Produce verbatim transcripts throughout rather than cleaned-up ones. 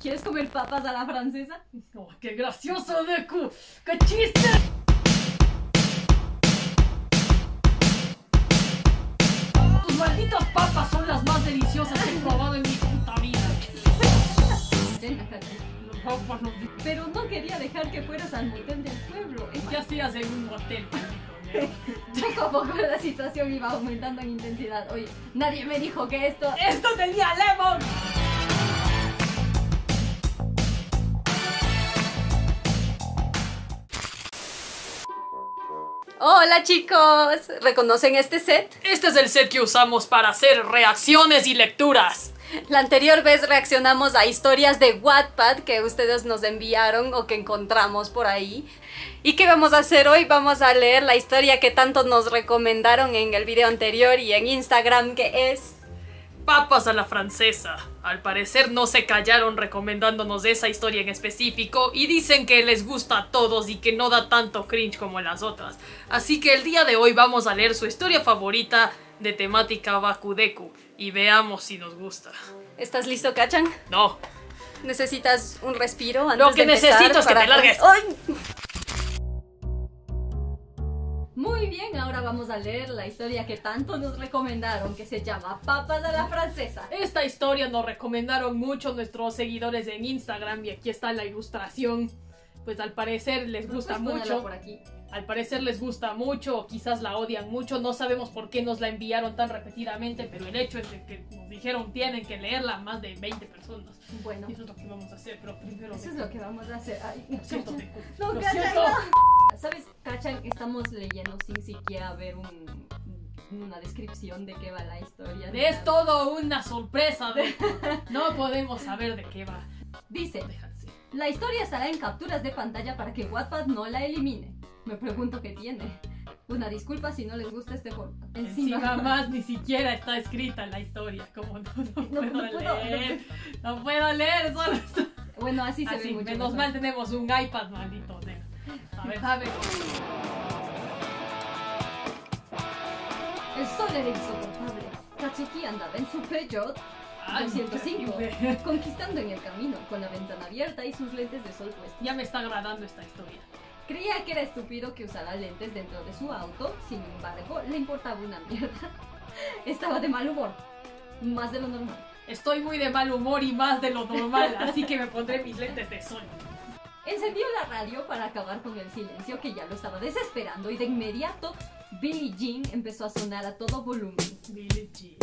¿Quieres comer papas a la francesa? Oh, ¡qué gracioso, Deku! ¡Qué chiste! Tus malditas papas son las más deliciosas que he probado en mi puta vida. Pero no quería dejar que fueras al motel del pueblo. ¿Qué hacías en un motel? Poco a poco la situación iba aumentando en intensidad. Oye, nadie me dijo que esto... ¡Esto tenía lemon! ¡Hola chicos! ¿Reconocen este set? Este es el set que usamos para hacer reacciones y lecturas. La anterior vez reaccionamos a historias de Wattpad que ustedes nos enviaron o que encontramos por ahí. ¿Y qué vamos a hacer hoy? Vamos a leer la historia que tanto nos recomendaron en el video anterior y en Instagram, que es... Papas a la francesa. Al parecer no se callaron recomendándonos esa historia en específico y dicen que les gusta a todos y que no da tanto cringe como las otras. Así que el día de hoy vamos a leer su historia favorita de temática BakuDeku. Y veamos si nos gusta. ¿Estás listo, Kacchan? No. ¿Necesitas un respiro antes de empezar? Lo que necesito es que te largues. Muy bien, ahora vamos a leer la historia que tanto nos recomendaron, que se llama Papas a la Francesa. Esta historia nos recomendaron mucho nuestros seguidores en Instagram y aquí está la ilustración. Pues al parecer les gusta mucho. Por aquí. Al parecer les gusta mucho, o quizás la odian mucho, no sabemos por qué nos la enviaron tan repetidamente, pero el hecho es de que nos dijeron tienen que leerla más de veinte personas. Bueno. Eso es lo que vamos a hacer, pero primero... Eso me... es lo que vamos a hacer. Ay, no, siento, me... no, lo Kacchan, siento. No. ¿Sabes, Kacchan? Estamos leyendo sin siquiera ver un, una descripción de qué va la historia. Es la... todo una sorpresa. De... no podemos saber de qué va. Dice, déjense. La historia estará en capturas de pantalla para que Wattpad no la elimine. Me pregunto qué tiene. Una disculpa si no les gusta este formato. Encima, Encima más ni siquiera está escrita la historia. Como no, no, no puedo no leer. Puedo. No puedo leer. Solo está... Bueno, así se así, ve mucho. Menos mal tenemos un iPad, maldito. Nena. A ver, a ver. El sol era insoportable. Katsuki andaba en su Peugeot doscientos cinco, conquistando en el camino, con la ventana abierta y sus lentes de sol puestos. Ya me está agradando esta historia. Creía que era estúpido que usara lentes dentro de su auto, sin embargo, le importaba una mierda. Estaba de mal humor, más de lo normal. Estoy muy de mal humor y más de lo normal, así que me pondré mis lentes de sol. Encendió la radio para acabar con el silencio que ya lo estaba desesperando y de inmediato, Billie Jean empezó a sonar a todo volumen. Billie Jean.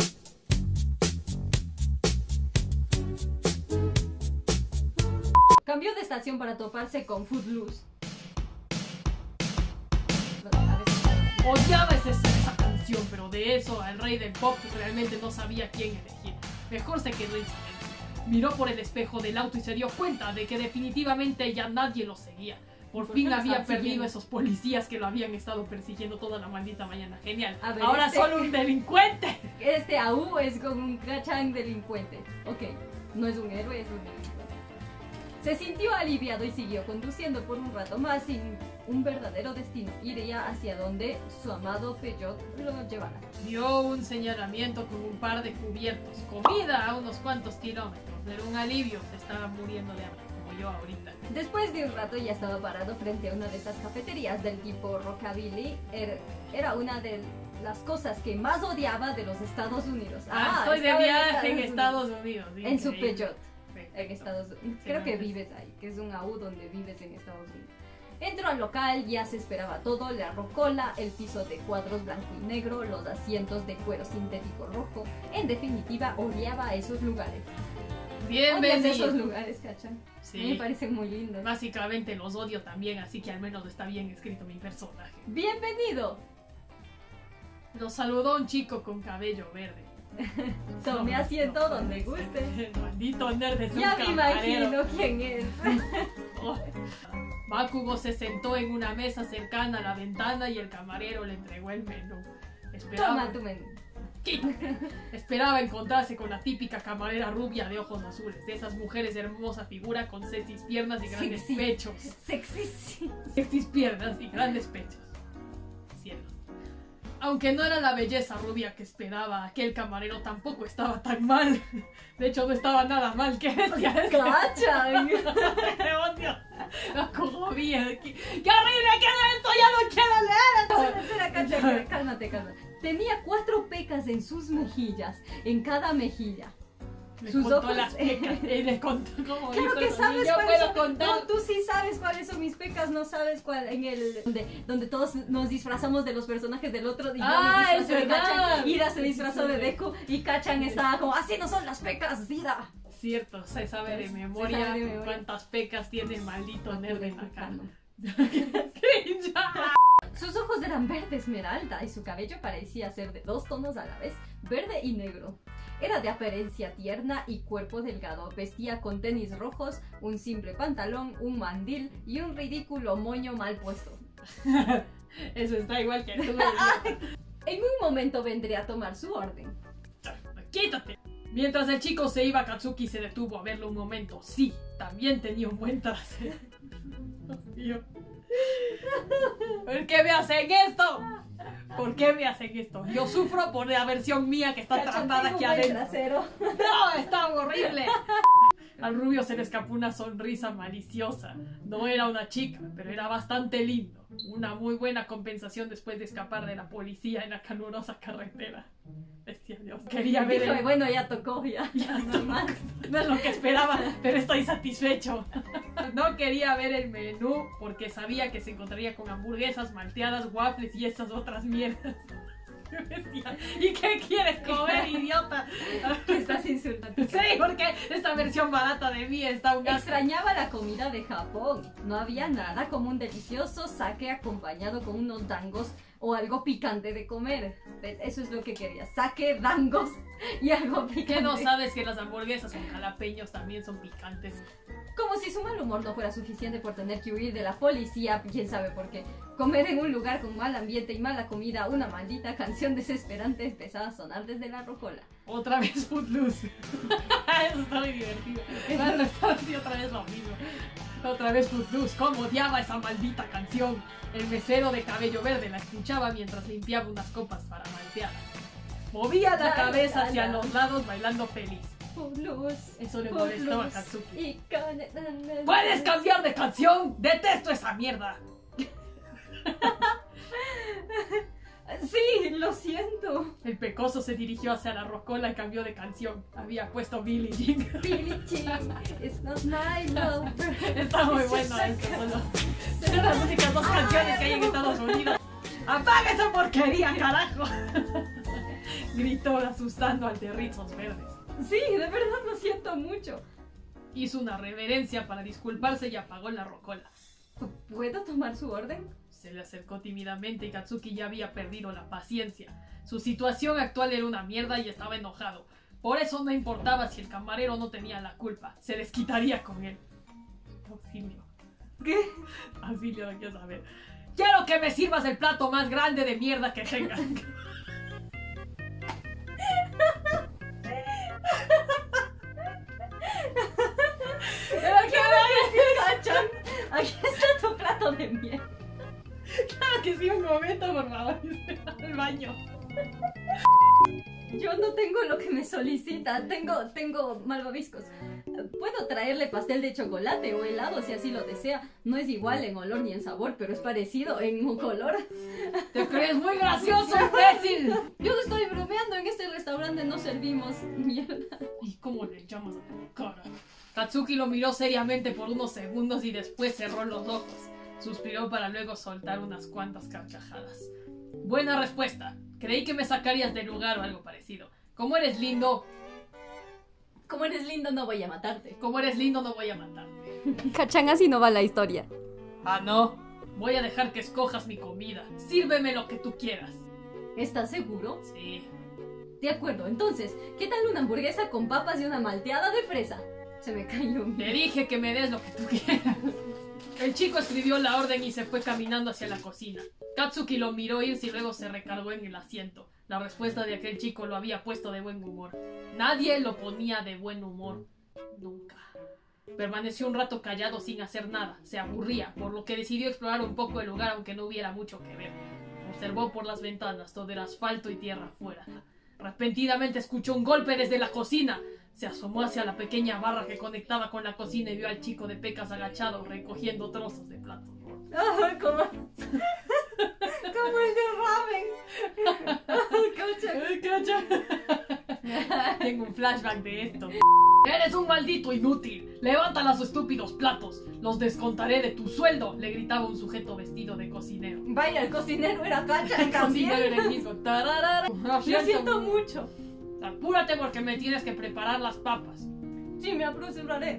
Cambió de estación para toparse con Footloose. Odiaba esa, esa canción, pero de eso al rey del pop realmente no sabía quién elegir. Mejor se quedó en silencio. Miró por el espejo del auto y se dio cuenta de que definitivamente ya nadie lo seguía. Por, ¿Por fin había perdido esos policías que lo habían estado persiguiendo toda la maldita mañana. Genial. Ver, ahora este, solo un delincuente. Este A U es como un Kacchan delincuente. Ok, no es un héroe, es un delincuente. Se sintió aliviado y siguió conduciendo por un rato más sin un verdadero destino. Iría hacia donde su amado Peugeot lo llevara. Dio un señalamiento con un par de cubiertos, comida a unos cuantos kilómetros, pero un alivio, se estaba muriendo de hambre, como yo ahorita. Después de un rato ya estaba parado frente a una de esas cafeterías del tipo rockabilly. Era una de las cosas que más odiaba de los Estados Unidos. Ah, ah estoy de viaje en Estados Unidos. Unidos en su Peugeot. En Estados Unidos. Creo que vives ahí, que es un A U donde vives en Estados Unidos. Entró al local, ya se esperaba todo, la rocola, el piso de cuadros blanco y negro, los asientos de cuero sintético rojo. En definitiva, odiaba esos lugares. Bienvenido. Odias esos lugares, Kacchan. Sí. A mí me parecen muy lindos. Básicamente los odio también, así que al menos está bien escrito mi personaje. ¡Bienvenido! Nos saludó un chico con cabello verde. Tome asiento donde guste. Maldito nerd es un campanero. Ya me imagino quién es. Oh. Bakugo se sentó en una mesa cercana a la ventana y el camarero le entregó el menú. Esperaba... Toma tu menú. Esperaba encontrarse con la típica camarera rubia de ojos azules, de esas mujeres de hermosa figura con sexys piernas y grandes sexy. Pechos. Sexys. Sexys piernas y grandes pechos. Cielo. Aunque no era la belleza rubia que esperaba, aquel camarero tampoco estaba tan mal. De hecho, no estaba nada mal. ¿Qué es? ¡Kacchan! ¡Qué odio! ¡La cojo bien! ¡Qué horrible! ¿Qué es esto? ¡Ya no quiero leer! Espera, Kacchan, cálmate, cálmate. Tenía cuatro pecas en sus mejillas, en cada mejilla. Les sus contó ojos... las pecas y les contó cómo claro hizo que sabes cuáles son... contar. No, tú sí sabes cuáles son mis pecas, no sabes cuál en el... Donde, donde todos nos disfrazamos de los personajes del otro y ah, yo me disfrazé de Kacchan, Ira se disfrazó de Deku y Kacchan estaba como, así no son las pecas, Ira. Cierto, se sabe de memoria, sabe de memoria. cuántas pecas tiene el maldito nerd en la cara. Sus ojos eran verde esmeralda y su cabello parecía ser de dos tonos a la vez, verde y negro. Era de apariencia tierna y cuerpo delgado, vestía con tenis rojos, un simple pantalón, un mandil y un ridículo moño mal puesto. Eso está igual que tú. En un momento vendré a tomar su orden. ¡Quítate! Mientras el chico se iba, Katsuki se detuvo a verlo un momento. Sí, también tenía un buen trasero. Dios. ¿Por qué me hacen esto? ¿Por qué me hacen esto? Yo sufro por la versión mía que está atrapada aquí adentro. ¡No! ¡Está horrible! Al rubio se le escapó una sonrisa maliciosa. No era una chica, pero era bastante lindo. Una muy buena compensación después de escapar de la policía en la calurosa carretera. Bestia, Dios. Quería ver el... Bueno, ya tocó, ya. ya no, más. No es lo que esperaba, pero estoy satisfecho. No quería ver el menú porque sabía que se encontraría con hamburguesas, malteadas, waffles y esas otras mierdas. ¿Y qué quieres comer, idiota? ¿Te estás insultando? Sí, porque esta versión barata de mí está un gato. Extrañaba la comida de Japón. No había nada como un delicioso sake acompañado con unos dangos o algo picante de comer. Eso es lo que quería. Sake, dangos y algo picante. ¿Qué no sabes que las hamburguesas con jalapeños también son picantes? Como si su mal humor no fuera suficiente por tener que huir de la policía, quién sabe por qué. Comer en un lugar con mal ambiente y mala comida, una maldita canción desesperante empezaba a sonar desde la rocola. Otra vez Footloose. Eso está muy divertido. Claro, está así otra vez lo mismo. Otra vez Footloose. ¿Cómo odiaba esa maldita canción? El mesero de cabello verde la escuchaba mientras limpiaba unas copas para maltear. Movía la cabeza hacia los lados bailando feliz. Eso le molestó a Katsuki. ¡Puedes cambiar de canción! ¡Detesto esa mierda! Sí, lo siento. El pecoso se dirigió hacia la rocola y cambió de canción. Había puesto Billie Jean. Billie Jean, it's not my love. Está muy bueno esto. Son las únicas dos canciones que hay en Estados Unidos. ¡Apaga esa porquería, carajo! Gritó asustando al de rizos verdes. Sí, de verdad lo siento mucho. Hizo una reverencia para disculparse y apagó la rocola. ¿Puedo tomar su orden? Se le acercó tímidamente y Katsuki ya había perdido la paciencia. Su situación actual era una mierda y estaba enojado. Por eso no importaba si el camarero no tenía la culpa. Se les quitaría con él. Auxilio. ¿Qué? Auxilio, no quiero saber. ¡Quiero que me sirvas el plato más grande de mierda que tengas! Aquí está tu plato de miel. Claro que sí, un momento, por favor. Al baño. Yo no tengo lo que me solicita. Tengo, tengo malvaviscos. Puedo traerle pastel de chocolate o helado si así lo desea. No es igual en olor ni en sabor, pero es parecido en un color. Te crees muy gracioso, imbécil. Yo no estoy bromeando. En este restaurante no servimos mierda. ¿Y cómo le llamas a tu cara? Katsuki lo miró seriamente por unos segundos y después cerró los ojos. Suspiró para luego soltar unas cuantas carcajadas. Buena respuesta. Creí que me sacarías del lugar o algo parecido. Como eres lindo... Como eres lindo no voy a matarte. Como eres lindo no voy a matarte. Kacchan, así no va la historia. Ah, no. Voy a dejar que escojas mi comida. Sírveme lo que tú quieras. ¿Estás seguro? Sí. De acuerdo, entonces, ¿qué tal una hamburguesa con papas y una malteada de fresa? Se me cayó. Te dije que me des lo que tú quieras. El chico escribió la orden y se fue caminando hacia la cocina. Katsuki lo miró irse y luego se recargó en el asiento. La respuesta de aquel chico lo había puesto de buen humor. Nadie lo ponía de buen humor. Nunca. Permaneció un rato callado sin hacer nada. Se aburría, por lo que decidió explorar un poco el lugar aunque no hubiera mucho que ver. Observó por las ventanas todo el asfalto y tierra afuera. Repentinamente escuchó un golpe desde la cocina. Se asomó hacia la pequeña barra que conectaba con la cocina y vio al chico de pecas agachado recogiendo trozos de platos. Oh, como... como el de ramen. Tengo un flashback de esto. ¡Eres un maldito inútil! ¡Levanta los estúpidos platos! ¡Los descontaré de tu sueldo! Le gritaba un sujeto vestido de cocinero. Vaya, el cocinero era Kacchan también. El cocinero era el mismo. Lo siento mucho. Apúrate porque me tienes que preparar las papas. Sí, me apresuraré.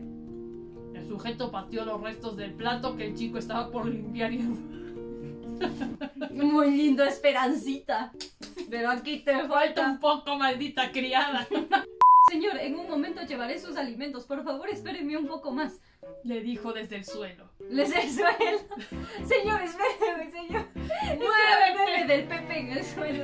El sujeto pateó los restos del plato que el chico estaba por limpiar y... Muy lindo, Esperancita. Pero aquí te falta un poco, maldita criada. Señor, en un momento llevaré sus alimentos. Por favor, espéreme un poco más. Le dijo desde el suelo. ¿Desde el suelo? Señor, espéreme, señor. ¡Muéveme del Pepe en el suelo!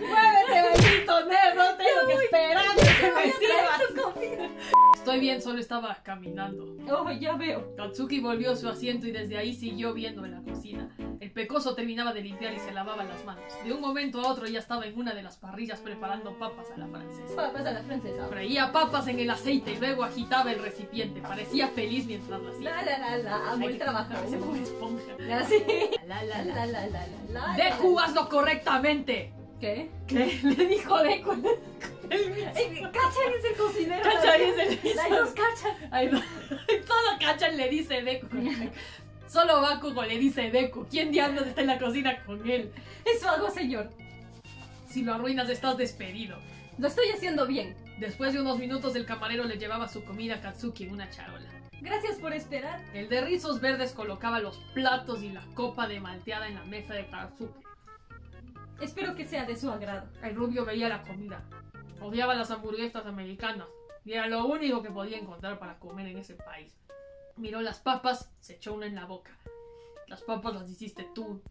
¡Muévete, bendito nerd! ¡No tengo que esperar que me sirvas! Estoy bien, solo estaba caminando. ¡Oh, ya veo! Katsuki volvió a su asiento y desde ahí siguió viendo en la cocina. El pecoso terminaba de limpiar y se lavaba las manos. De un momento a otro ya estaba en una de las parrillas preparando papas a la francesa. Papas a la francesa. Freía papas en el aceite y luego agitaba el recipiente. Parecía feliz mientras las hacía. La la la la, amo el trabajo. Se pone esponja. Así. La la la la la la la. Deku, hazlo correctamente. ¿Qué? ¿Qué? Le dijo Deku. Kacchan es el cocinero. Kacchan es el cocinero. Hay dos Kacchan. Solo Kacchan le dice Deku. Solo Bakugo le dice Deku. ¿Quién diablos está en la cocina con él? Eso hago, señor. Si lo arruinas, estás despedido. Lo estoy haciendo bien. Después de unos minutos, el camarero le llevaba su comida a Katsuki en una charola. Gracias por esperar. El de rizos verdes colocaba los platos y la copa de malteada en la mesa de Katsuki. Espero que sea de su agrado. El rubio veía la comida. Odiaba las hamburguesas americanas. Y era lo único que podía encontrar para comer en ese país. Miró las papas, se echó una en la boca. Las papas las hiciste tú,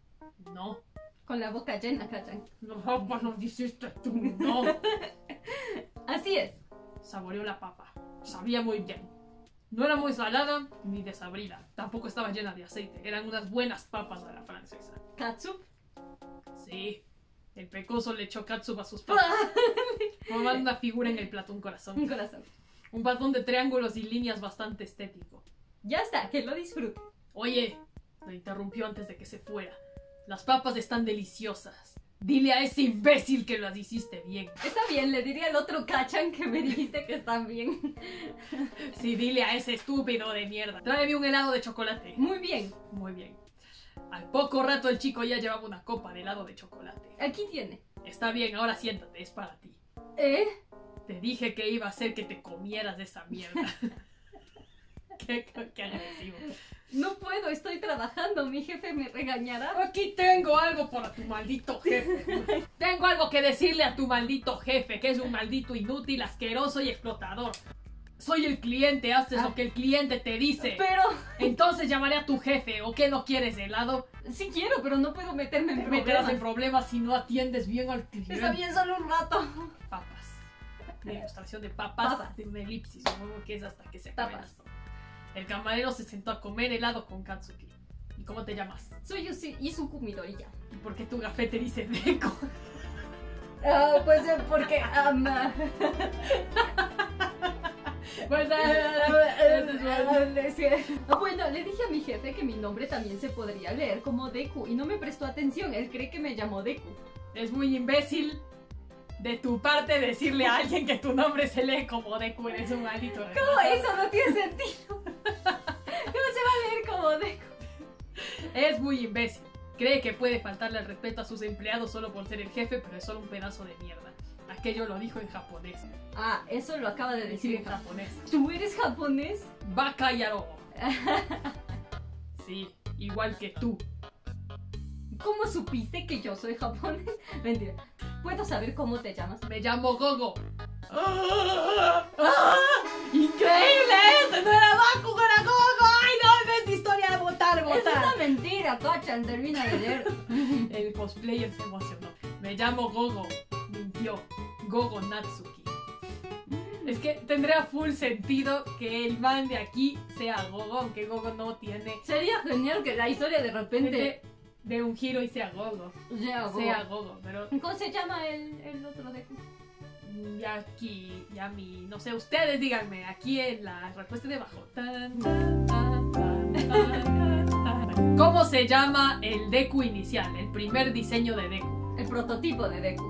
¿no? Con la boca llena, Kacchan. Las papas las hiciste tú, ¿no? Así es. Saboreó la papa. Sabía muy bien. No era muy salada ni desabrida. Tampoco estaba llena de aceite. Eran unas buenas papas a la francesa. ¿Katsup? Sí. El pecoso le echó katsup a sus papas, formando una figura en el plato, un corazón. Un corazón. Un patrón de triángulos y líneas bastante estético. Ya está, que lo disfrute. Oye, lo interrumpió antes de que se fuera. Las papas están deliciosas. Dile a ese imbécil que las hiciste bien. Está bien, le diría al otro Kacchan que me dijiste que están bien. Sí, dile a ese estúpido de mierda. Tráeme un helado de chocolate. Muy bien. Muy bien. Al poco rato el chico ya llevaba una copa de helado de chocolate. Aquí tiene. Está bien, ahora siéntate, es para ti. ¿Eh? Te dije que iba a hacer que te comieras de esa mierda. qué, qué, qué agresivo. No puedo, estoy trabajando, mi jefe me regañará. Aquí tengo algo para tu maldito jefe. Tengo algo que decirle a tu maldito jefe, que es un maldito inútil, asqueroso y explotador. Soy el cliente, haces ah. lo que el cliente te dice. Pero... entonces llamaré a tu jefe, ¿o qué? ¿No quieres helado? Sí quiero, pero no puedo meterme en te problemas. Te meterás en problemas si no atiendes bien al cliente. Está bien, solo un rato. Papas. La ilustración de papas, papas. De una elipsis, supongo que es hasta que se tapas. El camarero se sentó a comer helado con Katsuki. ¿Y cómo te llamas? Soy Izuku Midoriya. ¿Y por qué tu café te dice Deku? Ah, uh, pues porque ama. Pues, bueno, le dije a mi jefe que mi nombre también se podría leer como Deku y no me prestó atención, él cree que me llamó Deku. Es muy imbécil de tu parte decirle a alguien que tu nombre se lee como Deku, eres un maldito. ¿Cómo? Eso no tiene sentido. ¿Cómo se va a leer como Deku? Es muy imbécil, cree que puede faltarle el respeto a sus empleados solo por ser el jefe, pero es solo un pedazo de mierda. Aquello lo dijo en japonés. Ah, eso lo acaba de decir sí, en japonés. ¿Tú eres japonés? Bakayaro. Sí, igual que tú. ¿Cómo supiste que yo soy japonés? Mentira. ¿Puedo saber cómo te llamas? Me llamo Gogo. ¡Ah! ¡Ah! ¡Increíble! ¡Este no era Bakugo, era Gogo! ¡Ay, no! ¡Ves mi historia de votar, votar! Es una mentira, Kacchan. Termina de leer. El cosplayer se emocionó. Me llamo Gogo. Mintió. Gogo Natsuki. Es que tendría full sentido que el man de aquí sea Gogo, aunque Gogo no tiene. Sería genial que la historia de repente de un giro y sea gogo. Sea gogo. Sea gogo, pero... ¿Cómo se llama el, el otro de...? Aquí, ya mi... No sé, ustedes díganme. Aquí en la respuesta de abajo. ¿Cómo se llama el Deku inicial? El primer diseño de Deku. El prototipo de Deku.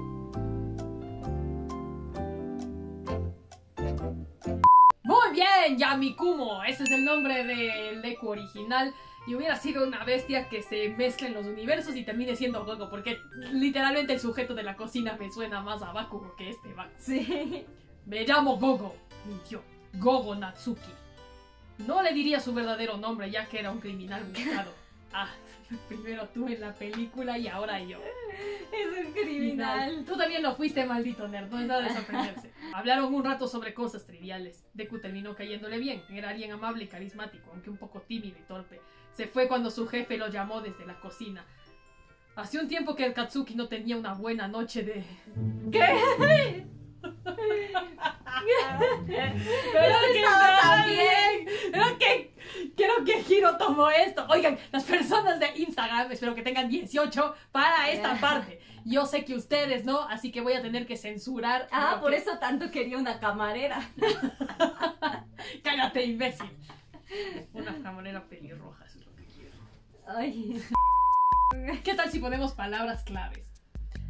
Muy bien, Yamikumo. Ese es el nombre del Deku original. Y hubiera sido una bestia que se mezcla en los universos y termine siendo Goku, porque literalmente el sujeto de la cocina me suena más a Bakugo que este Bakugo. Sí. Me llamo Gogo, mintió. Gogo Natsuki. No le diría su verdadero nombre ya que era un criminal mezclado. Ah, primero tú en la película y ahora yo. Es un criminal. Tú también lo fuiste, maldito nerd, no es nada de sorprenderse. Hablaron un rato sobre cosas triviales. Deku terminó cayéndole bien. Era alguien amable y carismático, aunque un poco tímido y torpe. Se fue cuando su jefe lo llamó desde la cocina. Hace un tiempo que el Katsuki no tenía una buena noche de... ¿Qué? Pero que también. Creo que... Creo que Hiro tomó esto. Oigan, las personas de Instagram, espero que tengan dieciocho para esta parte. Yo sé que ustedes no, así que voy a tener que censurar. Ah, por que... eso tanto quería una camarera. Cállate, imbécil. Una camarera pelirroja, eso es lo que quiero. Ay. ¿Qué tal si ponemos palabras claves?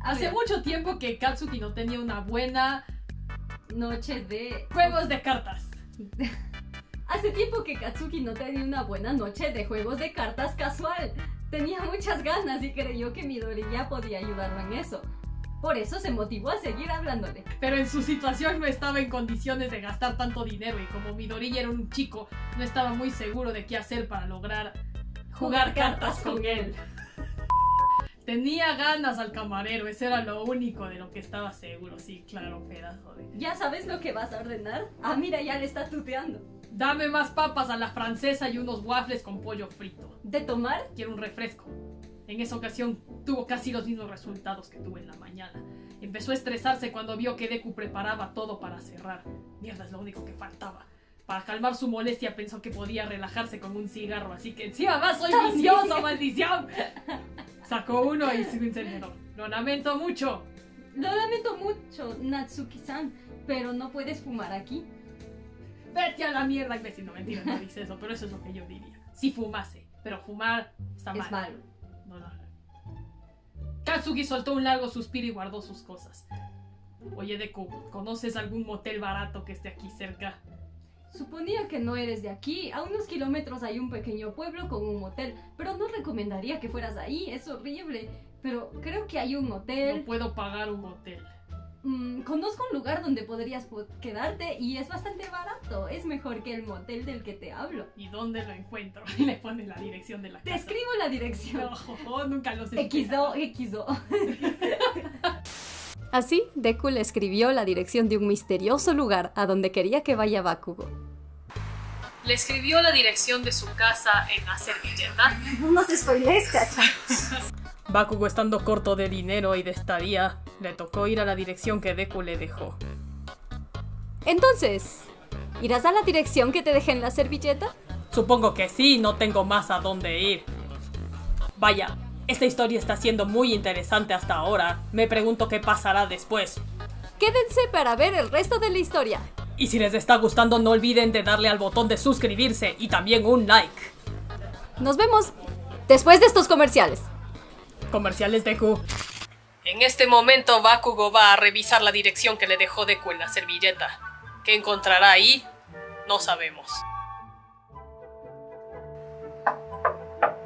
Hace Oye. mucho tiempo que Katsuki no tenía una buena noche de... Juegos de cartas. Hace tiempo que Katsuki no tenía una buena noche de juegos de cartas casual. Tenía muchas ganas y creyó que Midoriya podía ayudarlo en eso. Por eso se motivó a seguir hablándole. Pero en su situación no estaba en condiciones de gastar tanto dinero y como Midoriya era un chico, no estaba muy seguro de qué hacer para lograr jugar cartas con él. Tenía ganas al camarero, eso era lo único de lo que estaba seguro. Sí, claro, pedazo de... ¿Ya sabes lo que vas a ordenar? Ah, mira, ya le está tuteando. Dame más papas a la francesa y unos waffles con pollo frito. ¿De tomar? Quiero un refresco. En esa ocasión tuvo casi los mismos resultados que tuve en la mañana. Empezó a estresarse cuando vio que Deku preparaba todo para cerrar. Mierda, es lo único que faltaba. Para calmar su molestia pensó que podía relajarse con un cigarro, así que encima más soy vicioso, maldición. Sacó uno y se encendió. Lo lamento mucho. Lo lamento mucho, Natsuki-san, pero no puedes fumar aquí. Vete a la mierda, imbécil. No, mentira, no dice eso, pero eso es lo que yo diría. Si fumase, pero fumar está mal. Es malo. No, no. Katsuki soltó un largo suspiro y guardó sus cosas. Oye, Deku, ¿conoces algún motel barato que esté aquí cerca? Suponía que no eres de aquí. A unos kilómetros hay un pequeño pueblo con un motel, pero no recomendaría que fueras ahí, es horrible. Pero creo que hay un motel. No puedo pagar un motel. Mm, conozco un lugar donde podrías quedarte y es bastante barato. Es mejor que el motel del que te hablo. ¿Y dónde lo encuentro? Y le pone la dirección de la casa. Te escribo la dirección. No, oh, nunca lo sé. Xo, Xo. Así, Deku le escribió la dirección de un misterioso lugar a donde quería que vaya Bakugo. Le escribió la dirección de su casa en la servilleta. No nos spoilees, Kacchan. Bakugo, estando corto de dinero y de estadía, le tocó ir a la dirección que Deku le dejó. Entonces, ¿irás a la dirección que te dejé en la servilleta? Supongo que sí, no tengo más a dónde ir. Vaya, esta historia está siendo muy interesante hasta ahora. Me pregunto qué pasará después. Quédense para ver el resto de la historia. Y si les está gustando, no olviden de darle al botón de suscribirse y también un like. Nos vemos después de estos comerciales. Comerciales Deku. En este momento Bakugo va a revisar la dirección que le dejó Deku en la servilleta. ¿Qué encontrará ahí? No sabemos.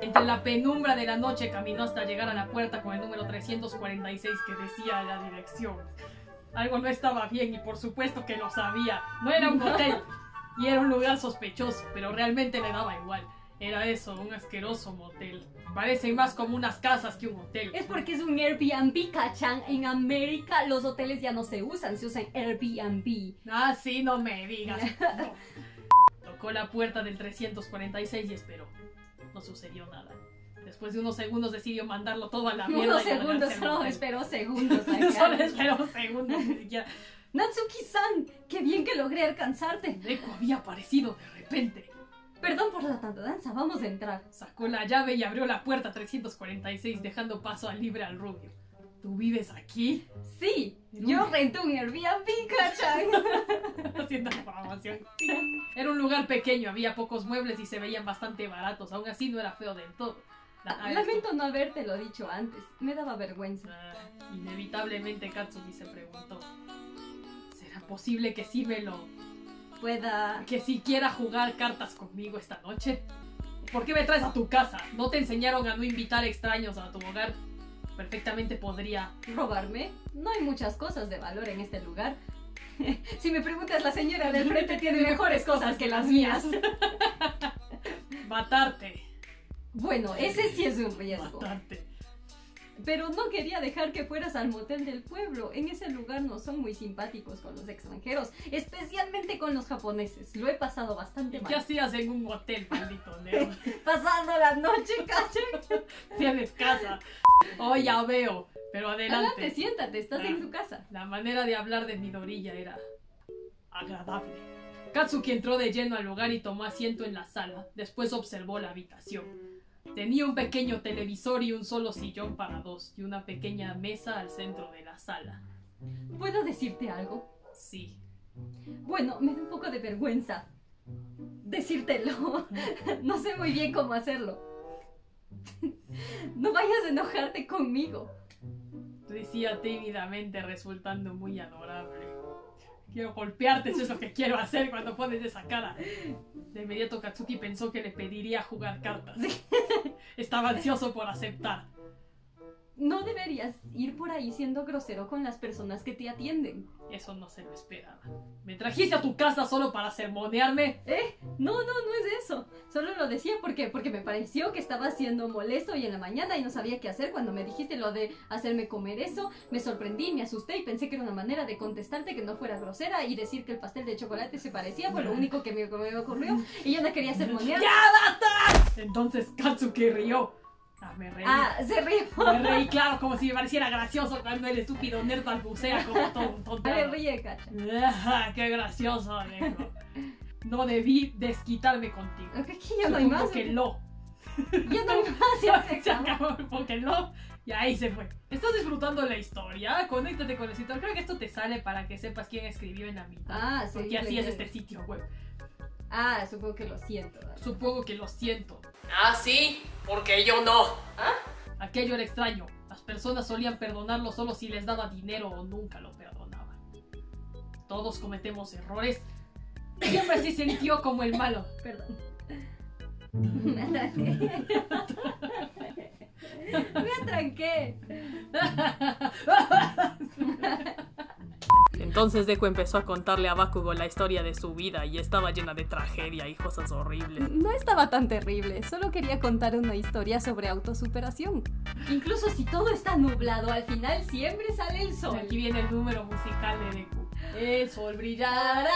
Entre la penumbra de la noche caminó hasta llegar a la puerta con el número trescientos cuarenta y seis que decía la dirección. Algo no estaba bien y por supuesto que lo sabía. No era un hotel y era un lugar sospechoso, pero realmente le daba igual. Era eso, un asqueroso motel. Parecen más como unas casas que un hotel. Es porque es un Airbnb, Kacchan. En América los hoteles ya no se usan, se usan Airbnb. Ah, sí, no me digas. No. Tocó la puerta del trescientos cuarenta y seis y esperó. No sucedió nada. Después de unos segundos decidió mandarlo todo a la mierda. Unos segundos, no, esperó segundos. Solo esperó segundos, ni siquiera. Natsuki-san, qué bien que logré alcanzarte. Deku había aparecido de repente. Perdón por la tanta danza, vamos a entrar. Sacó la llave y abrió la puerta trescientos cuarenta y seis, dejando paso libre al rubio. ¿Tú vives aquí? Sí, un... yo renté un Airbnb, Kacchan. Haciendo información. Era un lugar pequeño, había pocos muebles y se veían bastante baratos. Aún así no era feo del todo. La, Lamento esto. no haberte lo dicho antes, me daba vergüenza. Ah, inevitablemente Katsuki se preguntó, ¿será posible que sí me lo... pueda... que si quiera jugar cartas conmigo esta noche? ¿Por qué me traes a tu casa? ¿No te enseñaron a no invitar extraños a tu hogar? Perfectamente podría... ¿robarme? No hay muchas cosas de valor en este lugar. Si me preguntas, la señora del frente tiene mejores cosas que las mías. Matarte. Bueno, ese sí es un riesgo. Matarte. Pero no quería dejar que fueras al motel del pueblo. En ese lugar no son muy simpáticos con los extranjeros, especialmente con los japoneses. Lo he pasado bastante mal. ¿Qué hacías en un hotel, maldito Neo? Pasando la noche, Kacchan. Tienes casa. Oh, ya veo. Pero adelante. Adelante, siéntate. Estás ah, en tu casa. La manera de hablar de Midoriya era agradable. Katsuki entró de lleno al lugar y tomó asiento en la sala. Después observó la habitación. Tenía un pequeño televisor y un solo sillón para dos, y una pequeña mesa al centro de la sala. ¿Puedo decirte algo? Sí. Bueno, me da un poco de vergüenza decírtelo. No sé muy bien cómo hacerlo. No vayas a enojarte conmigo, decía tímidamente, resultando muy adorable. Quiero golpearte, eso es lo que quiero hacer cuando pones esa cara. De inmediato Katsuki pensó que le pediría jugar cartas. Estaba ansioso por aceptar. No deberías ir por ahí siendo grosero con las personas que te atienden. Eso no se lo esperaba. ¿Me trajiste a tu casa solo para sermonearme? ¿Eh? No, no, no es eso. Solo lo decía porque, porque me pareció que estaba siendo molesto hoy en la mañana y no sabía qué hacer cuando me dijiste lo de hacerme comer eso. Me sorprendí, me asusté y pensé que era una manera de contestarte que no fuera grosera y decir que el pastel de chocolate se parecía. Fue lo único que me, me ocurrió y yo no quería sermonear. ¡Ya basta! Entonces Katsuki rió. Ah, me reí. Ah, se ríe. Me reí, claro, como si me pareciera gracioso cuando el estúpido nerd balbucea como tonto. Me ríe, Kacchan. Ah, qué gracioso, negro. No debí desquitarme contigo. ¿Qué? Yo no hay más. Porque no. Yo no hay más. Se acabó porque no. Y ahí se fue. ¿Estás disfrutando la historia? Conéctate con el escritor. Creo que esto te sale para que sepas quién escribió en la mitad. Ah, sí. Porque así es este sitio web. Ah, supongo que lo siento. ¿Verdad? Supongo que lo siento. Ah, sí, porque yo no. ¿Ah? Aquello era extraño. Las personas solían perdonarlo solo si les daba dinero o nunca lo perdonaban. Todos cometemos errores. Siempre se sintió como el malo. Perdón. Me atranqué. Entonces Deku empezó a contarle a Bakugo la historia de su vida y estaba llena de tragedia y cosas horribles. No estaba tan terrible, solo quería contar una historia sobre autosuperación. Incluso si todo está nublado, al final siempre sale el sol. Aquí viene el número musical de Deku. El sol brillará.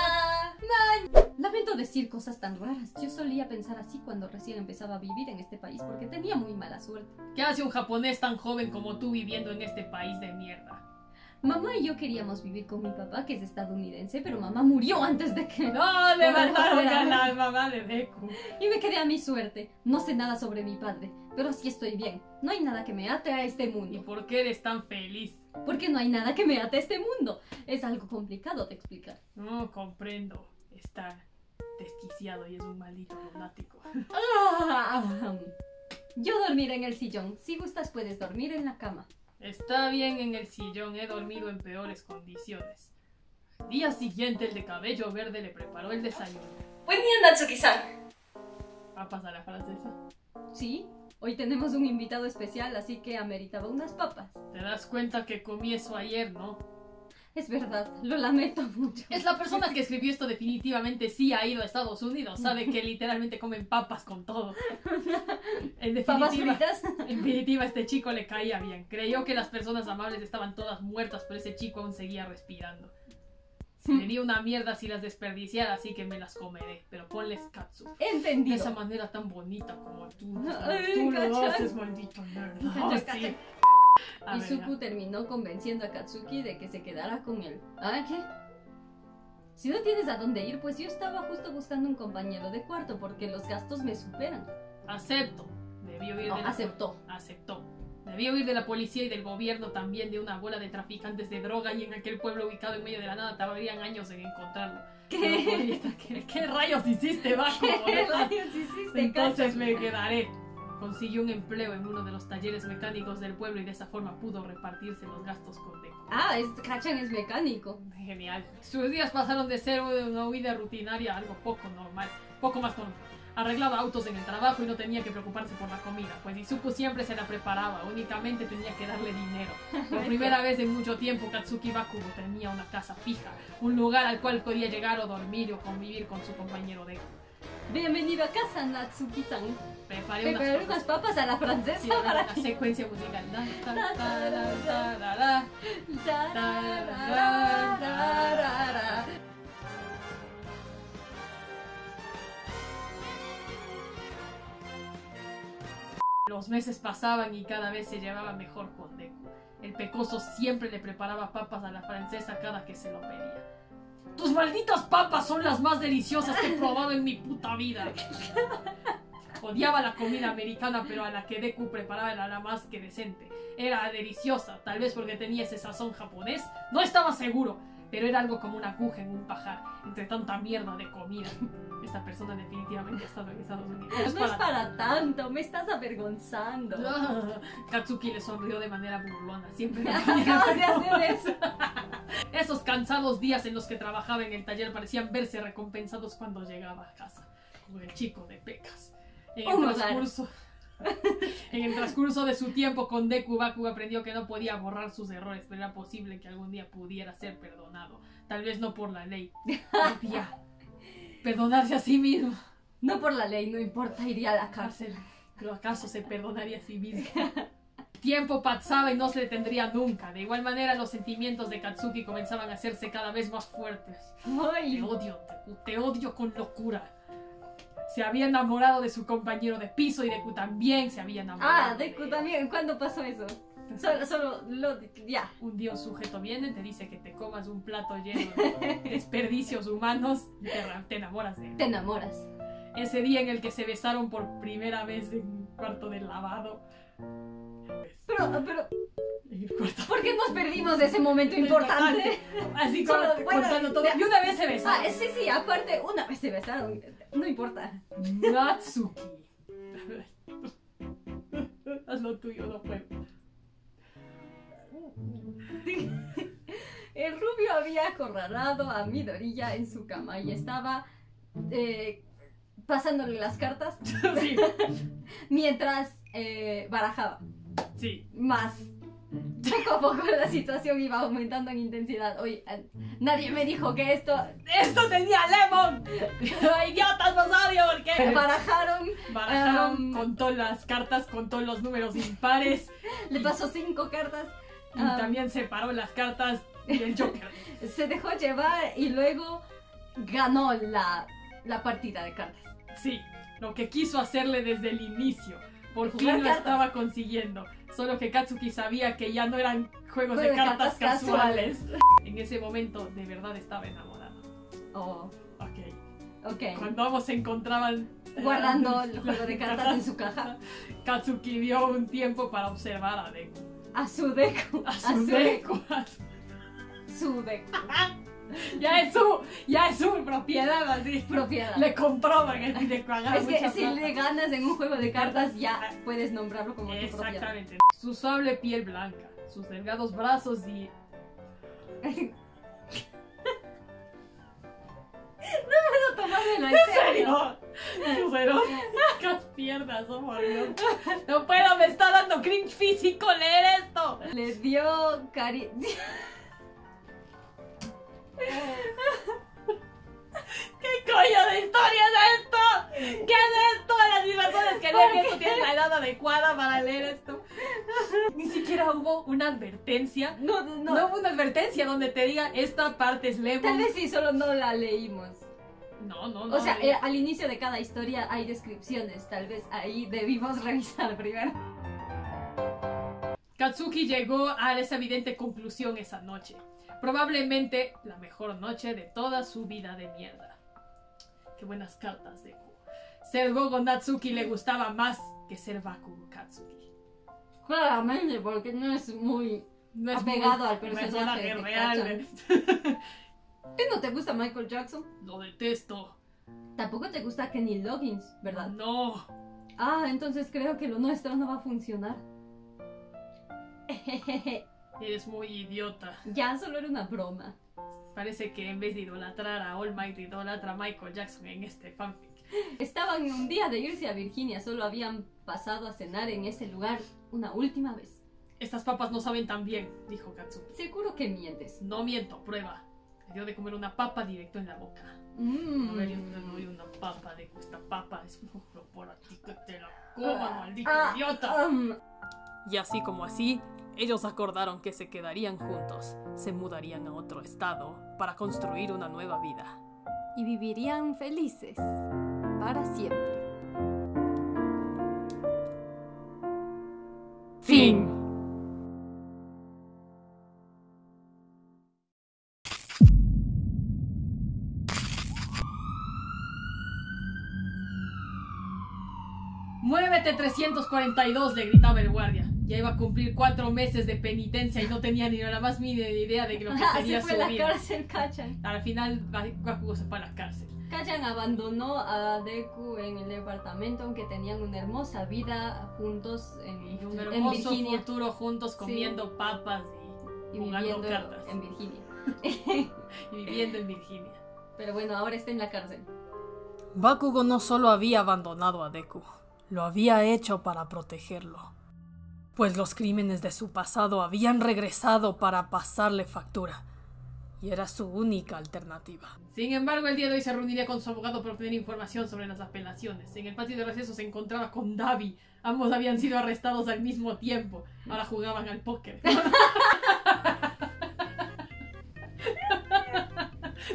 Lamento decir cosas tan raras. Yo solía pensar así cuando recién empezaba a vivir en este país porque tenía muy mala suerte. ¿Qué hace un japonés tan joven como tú viviendo en este país de mierda? Mamá y yo queríamos vivir con mi papá, que es estadounidense, pero mamá murió antes de que... ¡No! ¡Le mataron a la mamá de Deku! Y me quedé a mi suerte. No sé nada sobre mi padre, pero sí estoy bien. No hay nada que me ate a este mundo. ¿Y por qué eres tan feliz? Porque no hay nada que me ate a este mundo. Es algo complicado de explicar. No, comprendo. Está desquiciado y es un maldito lunático. Yo dormiré en el sillón. Si gustas puedes dormir en la cama. Está bien en el sillón, he dormido en peores condiciones. Al día siguiente el de cabello verde le preparó el desayuno. Buen día, Natsuki-san. ¿Papas a la francesa? Sí, hoy tenemos un invitado especial, así que ameritaba unas papas. Te das cuenta que comí eso ayer, ¿no? Es verdad, lo lamento mucho. Es la persona que escribió esto, definitivamente sí ha ido a Estados Unidos. Sabe que literalmente comen papas con todo. En definitiva, en definitiva, este chico le caía bien. Creyó que las personas amables estaban todas muertas, pero ese chico aún seguía respirando. Sería una mierda si las desperdiciara, así que me las comeré. Pero ponles katsu. Entendido. De esa manera tan bonita como tú. Ay, tú Kacchan. Lo haces, maldito nerd. Oh, sí. A Izuku ver, terminó convenciendo a Katsuki de que se quedara con él. ¿Ah, qué? Si no tienes a dónde ir, pues yo estaba justo buscando un compañero de cuarto porque los gastos me superan. Acepto. Debió huir no, de la... Aceptó. Aceptó. Debió huir de la policía y del gobierno también, de una bola de traficantes de droga, y en aquel pueblo ubicado en medio de la nada tardarían años en encontrarlo. ¿Qué? ¿Qué, qué rayos hiciste, Baku? ¿Qué rayos hiciste? Entonces me quedaré. Consiguió un empleo en uno de los talleres mecánicos del pueblo y de esa forma pudo repartirse los gastos con Deku. Ah, es, Kacchan es mecánico. Genial. Sus días pasaron de ser una huida rutinaria a algo poco normal, poco más normal. Arreglaba autos en el trabajo y no tenía que preocuparse por la comida, pues Izuku siempre se la preparaba, únicamente tenía que darle dinero. Por primera vez en mucho tiempo, Katsuki Bakugo tenía una casa fija, un lugar al cual podía llegar o dormir o convivir con su compañero Deku. Bienvenido a casa, Natsuki-san. Preparé unas, Preparé unas papas a la francesa, sí, para la secuencia musical. Los meses pasaban y cada vez se llevaba mejor con Deku. El pecoso siempre le preparaba papas a la francesa cada que se lo pedía. ¡Tus malditas papas son las más deliciosas que he probado en mi puta vida! Odiaba la comida americana, pero a la que Deku preparaba era la más que decente. Era deliciosa, tal vez porque tenía ese sazón japonés, no estaba seguro, pero era algo como una aguja en un pajar, entre tanta mierda de comida. Esta persona definitivamente ha estado en Estados Unidos. No es para, es para tanto, me estás avergonzando. Ah, Katsuki le sonrió de manera burlona, siempre me acabas de hacer eso. Esos cansados días en los que trabajaba en el taller parecían verse recompensados cuando llegaba a casa, como el chico de pecas. En el, transcurso, en el transcurso de su tiempo con Deku, Bakugo aprendió que no podía borrar sus errores, pero era posible que algún día pudiera ser perdonado. Tal vez no por la ley. Debía perdonarse a sí mismo. No por la ley, no importa, iría a la cárcel. ¿Pero acaso se perdonaría a sí mismo? Tiempo pasaba y no se detendría nunca. De igual manera, los sentimientos de Katsuki comenzaban a hacerse cada vez más fuertes. Ay. Te odio, te, te odio con locura. Se había enamorado de su compañero de piso y Deku también se había enamorado. Ah, Deku de... también. ¿Cuándo pasó eso? Solo, solo, lo, ya. Un dios sujeto viene, te dice que te comas un plato lleno de desperdicios humanos y te, te enamoras de él. Te enamoras. Ese día en el que se besaron por primera vez en un cuarto de lavado. Pero, pero... ¿por qué nos perdimos de ese momento importante? Así como bueno, cortando todo. Y una vez se besaron. Ah, sí, sí, aparte, una vez se besaron. No importa. Natsuki. Haz lo tuyo, no puedo. El rubio había acorralado a Midoriya en su cama y estaba eh, pasándole las cartas sí. mientras eh, barajaba. Sí. Más. Poco a poco la situación iba aumentando en intensidad. Oye, nadie me dijo que esto... ¡Esto tenía lemon! ¡Idiotas, no sabía por qué! Barajaron. Barajaron, um, contó las cartas, contó los números impares. Le pasó cinco cartas. Y um, también separó las cartas y el Joker. Se dejó llevar y luego ganó la, la partida de cartas. Sí, lo que quiso hacerle desde el inicio. Por fin lo estaba consiguiendo, solo que Katsuki sabía que ya no eran juegos bueno, de cartas, cartas casuales. casuales. En ese momento de verdad estaba enamorada. Oh. Ok. Ok. Cuando ambos se encontraban... guardando el juego de cartas, cartas en su caja. Katsuki vio un tiempo para observar a Deku. A su Deku. A su, a su Deku. Deku. A su Deku. Ya es su, ya es su propiedad, así. Propiedad. Le comproban el Deku. Es que si plata. le ganas en un juego de cartas, ya puedes nombrarlo como tu propiedad. Exactamente. Su suave piel blanca, sus delgados brazos y... No me lo tomas en la serio. ¿En serio? Las piernas, oh por Dios. No puedo, me está dando cringe físico leer esto. Le dio cari... ¿Qué coño de historia es esto? ¿Qué es esto? Las diversiones que leen esto tienen la edad adecuada para leer esto. Ni siquiera hubo una advertencia. No, no, no. No hubo una advertencia donde te diga esta parte es leve. Tal vez sí, solo no la leímos. No, no, no. O sea, no, eh, al inicio de cada historia hay descripciones. Tal vez ahí debimos revisar primero. Katsuki llegó a esa evidente conclusión esa noche. pasar probablemente la mejor noche de toda su vida de mierda. Qué buenas cartas, Deku. Ser Gogo Natsuki le gustaba más que ser Bakugo Katsuki. Claramente, porque no es muy no es apegado muy, al personaje no real. ¿Qué no te gusta Michael Jackson? Lo detesto. Tampoco te gusta Kenny Loggins, ¿verdad? No. Ah, entonces creo que lo nuestro no va a funcionar. Eres muy idiota. Ya, solo era una broma. Parece que en vez de idolatrar a All Might, idolatra a Michael Jackson en este fanfic. Estaban un día de irse a Virginia, solo habían pasado a cenar en ese lugar una última vez. Estas papas no saben tan bien, dijo Katsuki. Seguro que mientes. No miento, prueba. Me dio de comer una papa directo en la boca. Mm. A ver, yo te doy una papa, de esta papa es un poco por aquí que te la coma, uh, maldito uh, idiota. Um. Y así como así, ellos acordaron que se quedarían juntos, se mudarían a otro estado para construir una nueva vida. Y vivirían felices para siempre. Fin. ¡Muévete trescientos cuarenta y dos! Le gritaba el guardia. Ya iba a cumplir cuatro meses de penitencia y no tenía ni la más mínima idea de lo que tenía su vida. Se fue a la cárcel, Kacchan. Al final, Bakugo se fue a la cárcel. Kacchan abandonó a Deku en el departamento, aunque tenían una hermosa vida juntos en Virginia. Y un hermoso futuro juntos comiendo sí. papas y, y jugando cartas. En Virginia. Y viviendo en Virginia. Pero bueno, ahora está en la cárcel. Bakugo no solo había abandonado a Deku. Lo había hecho para protegerlo, pues los crímenes de su pasado habían regresado para pasarle factura, y era su única alternativa. Sin embargo, el día de hoy se reuniría con su abogado para obtener información sobre las apelaciones. En el patio de receso se encontraba con Dabi. Ambos habían sido arrestados al mismo tiempo. Ahora jugaban al póker.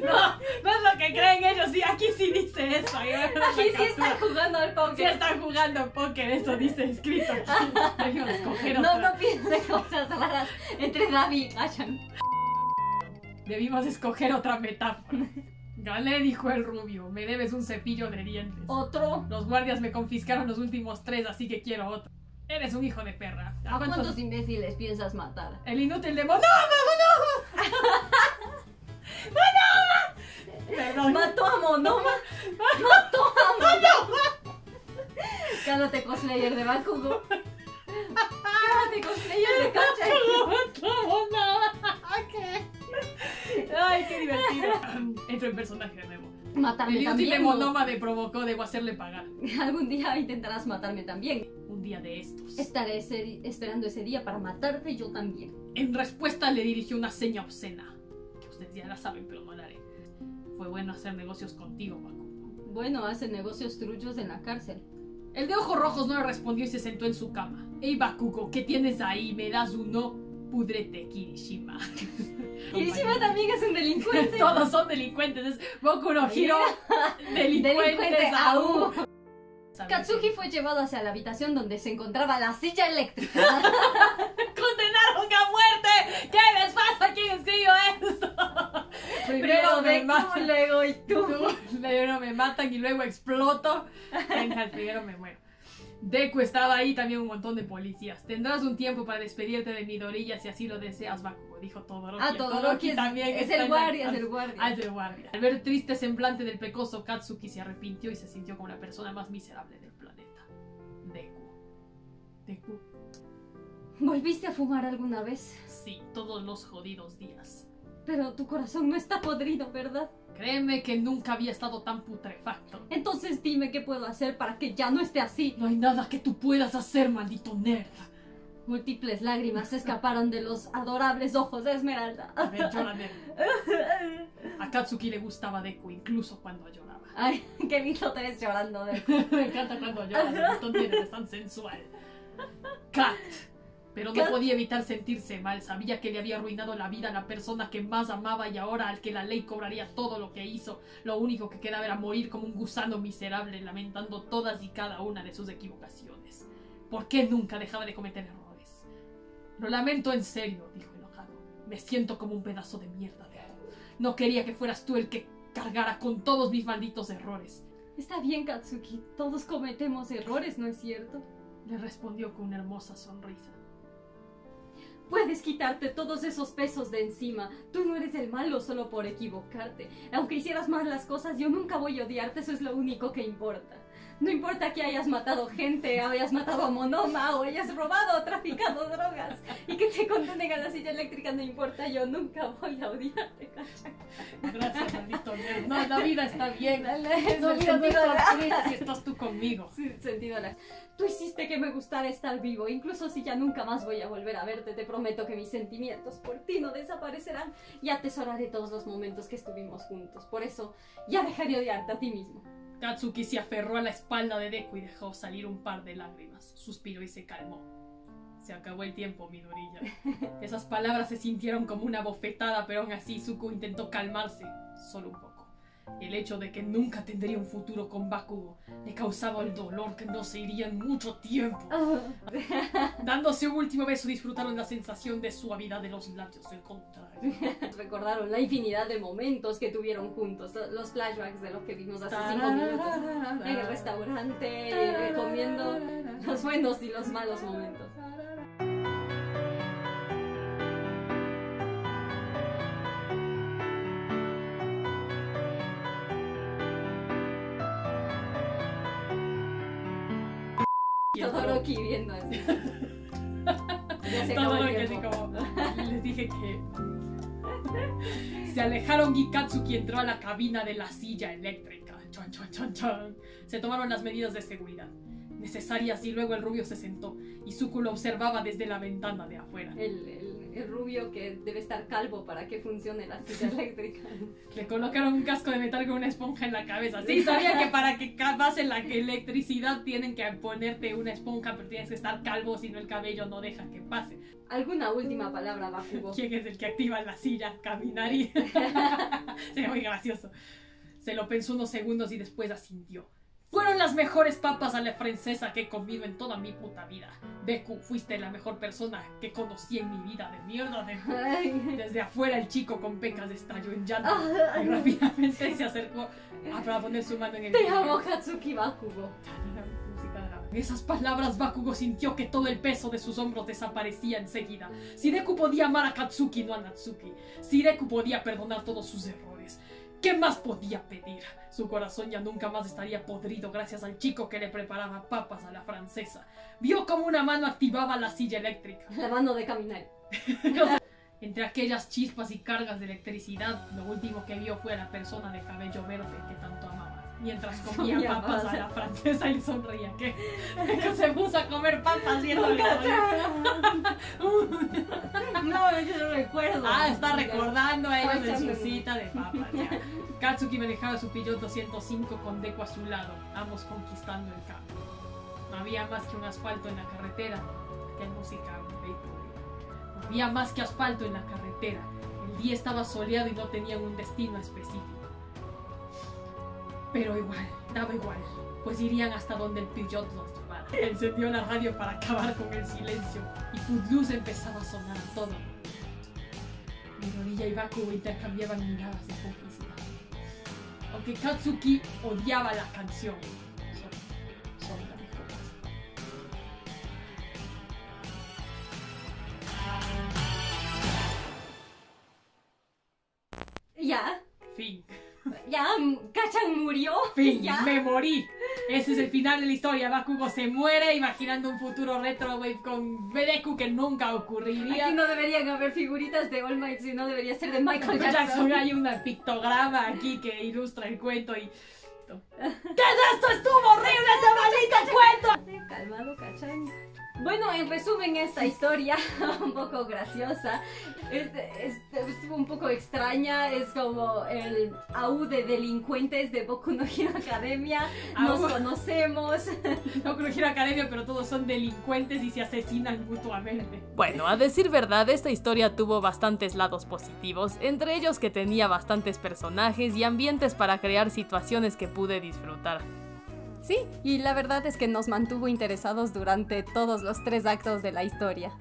No, no es lo que creen ellos, sí, aquí sí dice eso. Aquí sí están jugando al póker. Sí están jugando al póker, eso dice escrito aquí. No, no pienses cosas raras entre Dabi y Kacchan. Debimos escoger otra metáfora. Galé, dijo el rubio, me debes un cepillo de dientes. ¿Otro? Los guardias me confiscaron los últimos tres, así que quiero otro. Eres un hijo de perra. ¿A, ¿A cuántos... cuántos imbéciles piensas matar? El inútil de Monoma, Monoma. ¡Monoma! Perdón. Mató a Monoma. Mató a Monoma. Cállate, cosplayer de Bakugo. Cállate, cosplayer de Kacchan. Mató a Monoma. Ok. Ay, qué divertido. Entro en personaje de nuevo. Matarme El también. El inútil Monoma me provocó, debo hacerle pagar. Algún día intentarás matarme también. Un día de estos. Estaré ese, esperando ese día para matarte yo también. En respuesta le dirigió una seña obscena. Ustedes ya la saben, pero no la haré. Fue bueno hacer negocios contigo, Bakugo. Bueno, hace negocios truchos en la cárcel. El de ojos rojos no le respondió y se sentó en su cama. Ey, Bakugo, ¿qué tienes ahí? ¿Me das uno? Pudrete, Kirishima. Kirishima también es un delincuente. Todos son delincuentes. Es Boku no Hero. Delincuentes aún. Katsuki fue llevado hacia la habitación donde se encontraba la silla eléctrica. ¡Condenaron a muerte! ¿Qué les pasa aquí? Escribo esto. Primero, Primero me matan, luego y tú. Primero me matan y luego exploto. Venga, primero me muero. Deku estaba ahí, también un montón de policías. Tendrás un tiempo para despedirte de Midoriya si así lo deseas, Bakugo, dijo Todoroki. Ah, Todoroki, Todoroki es, también es el guardia, es el guardia. Ah, es el guardia. Al ver triste semblante del pecoso, Katsuki se arrepintió y se sintió como la persona más miserable del planeta. Deku. Deku. ¿Volviste a fumar alguna vez? Sí, todos los jodidos días. Pero tu corazón no está podrido, ¿verdad? Créeme que nunca había estado tan putrefacto. Entonces dime qué puedo hacer para que ya no esté así. No hay nada que tú puedas hacer, maldito nerd. Múltiples lágrimas se escaparon de los adorables ojos de Esmeralda. A ver, llora, nerd. A Katsuki le gustaba Deku, incluso cuando lloraba. Ay, qué lindo te ves llorando, Deku. Me encanta cuando lloras, tonterías, es tan sensual. Kat. Pero no podía evitar sentirse mal, sabía que le había arruinado la vida a la persona que más amaba y ahora al que la ley cobraría todo lo que hizo. Lo único que quedaba era morir como un gusano miserable, lamentando todas y cada una de sus equivocaciones. ¿Por qué nunca dejaba de cometer errores? Lo lamento en serio, dijo enojado. Me siento como un pedazo de mierda, Deku. No quería que fueras tú el que cargara con todos mis malditos errores. Está bien, Katsuki. Todos cometemos errores, ¿no es cierto? Le respondió con una hermosa sonrisa. Puedes quitarte todos esos pesos de encima. Tú no eres el malo solo por equivocarte. Aunque hicieras mal las cosas, yo nunca voy a odiarte. Eso es lo único que importa. No importa que hayas matado gente, hayas matado a Monoma, o hayas robado o traficado drogas, y que te condenen a la silla eléctrica, no importa, yo nunca voy a odiarte, Kacchan. Gracias, maldito nerd. No, la vida está bien. La, la, es no, el sentido de la... si estás tú conmigo. Sí, el sentido de la... Tú hiciste que me gustara estar vivo, incluso si ya nunca más voy a volver a verte, te prometo que mis sentimientos por ti no desaparecerán y atesoraré todos los momentos que estuvimos juntos. Por eso, ya dejaré odiarte a ti mismo. Katsuki se aferró a la espalda de Deku y dejó salir un par de lágrimas. Suspiró y se calmó. Se acabó el tiempo, Midoriya. Esas palabras se sintieron como una bofetada, pero aún así Izuku intentó calmarse, solo un poco. El hecho de que nunca tendría un futuro con Bakugo le causaba el dolor que no se iría en mucho tiempo. Dándose un último beso, disfrutaron la sensación de suavidad de los labios del contrario. Recordaron la infinidad de momentos que tuvieron juntos, los flashbacks de los que vimos hace cinco minutos en el restaurante, comiendo los buenos y los malos momentos. Todoroki viendo así. Todoroki así como... Les dije que... Se alejaron y Katsuki entró a la cabina de la silla eléctrica. Chon, chon, chon, chon. Se tomaron las medidas de seguridad necesarias y luego el rubio se sentó. Izuku lo observaba desde la ventana de afuera. El, el, el rubio que debe estar calvo para que funcione la silla eléctrica. Le colocaron un casco de metal con una esponja en la cabeza. Sí, sabía que para que pase la electricidad tienen que ponerte una esponja, pero tienes que estar calvo, si no el cabello no deja que pase. ¿Alguna última palabra, Bakugo? ¿Quién es el que activa la silla? Caminar y... Sería muy gracioso. Se lo pensó unos segundos y después asintió. Fueron las mejores papas a la francesa que he comido en toda mi puta vida. Deku, fuiste la mejor persona que conocí en mi vida. De mierda, Deku. Desde afuera el chico con pecas estalló en llanto. Y rápidamente se acercó para poner su mano en el... Te amo, Katsuki Bakugo. En esas palabras, Bakugo sintió que todo el peso de sus hombros desaparecía enseguida. Si Deku podía amar a Katsuki, no a Natsuki. Si Deku podía perdonar todos sus errores, ¿qué más podía pedir? Su corazón ya nunca más estaría podrido gracias al chico que le preparaba papas a la francesa. Vio como una mano activaba la silla eléctrica. La mano de caminar. Entre aquellas chispas y cargas de electricidad, lo último que vio fue a la persona de cabello verde que tanto amaba. Mientras comía Sonia papas pasa. a la francesa y sonreía. Que, que se puso a comer papas viéndole. No, yo no recuerdo. Ah, está recordando a ellos en su cita de papas. Ya. Katsuki manejaba su Peugeot doscientos cinco con Deku a su lado, ambos conquistando el campo. No había más que un asfalto en la carretera, aquel música vehículo. No había más que asfalto en la carretera. El día estaba soleado y no tenían un destino específico. Pero igual, daba igual, pues irían hasta donde el Peugeot los llevara. Encendió la radio para acabar con el silencio y Footloose empezaba a sonar todo. Midoriya y Bakugo intercambiaban miradas de complicidad. Aunque Katsuki odiaba la canción, son, son las mejores. Ya. Fin. Ya, Kacchan murió. Fin, ¿Ya? me morí. Ese es el final de la historia. Bakugo se muere imaginando un futuro retrowave con Deku que nunca ocurriría. Aquí no deberían haber figuritas de All Might, sino debería ser de Michael Jackson. Jackson. Hay un pictograma aquí que ilustra el cuento y... ¿Qué es esto? ¡Estuvo horrible este maldito cuento! Calmado, Kacchan. Bueno, en resumen, esta historia un poco graciosa, este, este, estuvo un poco extraña, es como el A U de delincuentes de Boku no Hero Academia, nos conocemos. Boku no Hero Academia, pero todos son delincuentes y se asesinan mutuamente. Bueno, a decir verdad, esta historia tuvo bastantes lados positivos, entre ellos que tenía bastantes personajes y ambientes para crear situaciones que pude disfrutar. Sí, y la verdad es que nos mantuvo interesados durante todos los tres actos de la historia.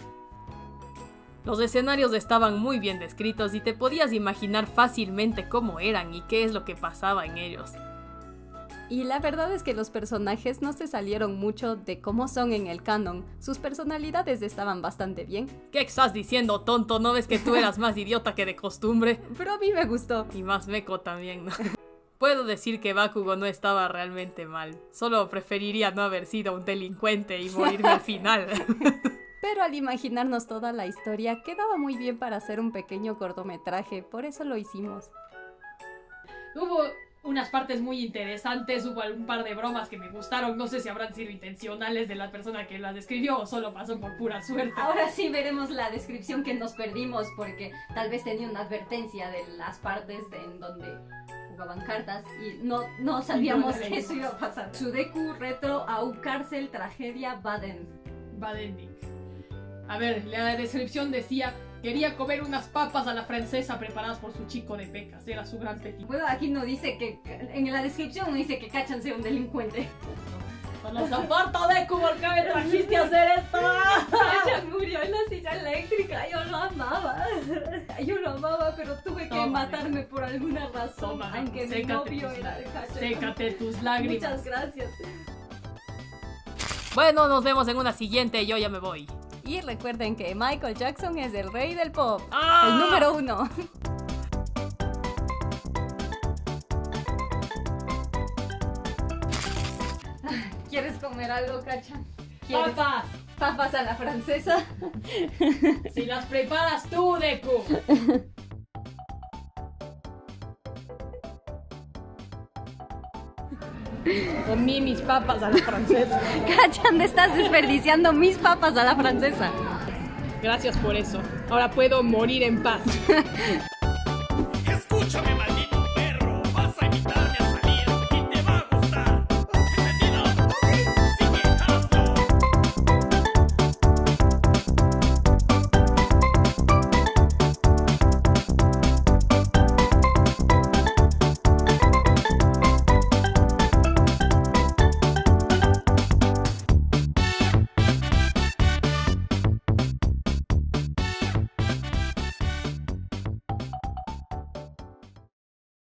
Los escenarios estaban muy bien descritos y te podías imaginar fácilmente cómo eran y qué es lo que pasaba en ellos. Y la verdad es que los personajes no se salieron mucho de cómo son en el canon. Sus personalidades estaban bastante bien. ¿Qué estás diciendo, tonto? ¿No ves que tú eras más idiota que de costumbre? Pero a mí me gustó. Y más meco también, ¿no? Puedo decir que Bakugo no estaba realmente mal. Solo preferiría no haber sido un delincuente y morirme al final. Pero al imaginarnos toda la historia, quedaba muy bien para hacer un pequeño cortometraje. Por eso lo hicimos. Hubo unas partes muy interesantes, hubo un par de bromas que me gustaron, no sé si habrán sido intencionales de la persona que las describió o solo pasó por pura suerte. Ahora sí veremos la descripción que nos perdimos, porque tal vez tenía una advertencia de las partes de en donde jugaban cartas y no, no sabíamos que eso iba a pasar. Sudeku, retro, au, cárcel, tragedia, Baden. Baden. A ver, la descripción decía: quería comer unas papas a la francesa preparadas por su chico de pecas. Era su gran petición. Bueno, aquí no dice que... En la descripción no dice que Kacchan sea un delincuente. ¡No lo soporto, Deku! ¿Por qué me trajiste a hacer esto? Kacchan murió en la silla eléctrica. Yo lo amaba. Yo lo amaba, pero tuve que Tómate. matarme por alguna razón. Tómate. Aunque mi novio era de Kacchan. Sécate tus lágrimas. Muchas gracias. Bueno, nos vemos en una siguiente. Yo ya me voy. Y recuerden que Michael Jackson es el rey del pop, ¡ah! El número uno. ¿Quieres comer algo, Kacchan? ¡Papas! ¿Papas a la francesa? ¡Si las preparas tú, Deku! Comí mis papas a la francesa. Kacchan, te estás desperdiciando mis papas a la francesa. Gracias por eso. Ahora puedo morir en paz. Escúchame, María.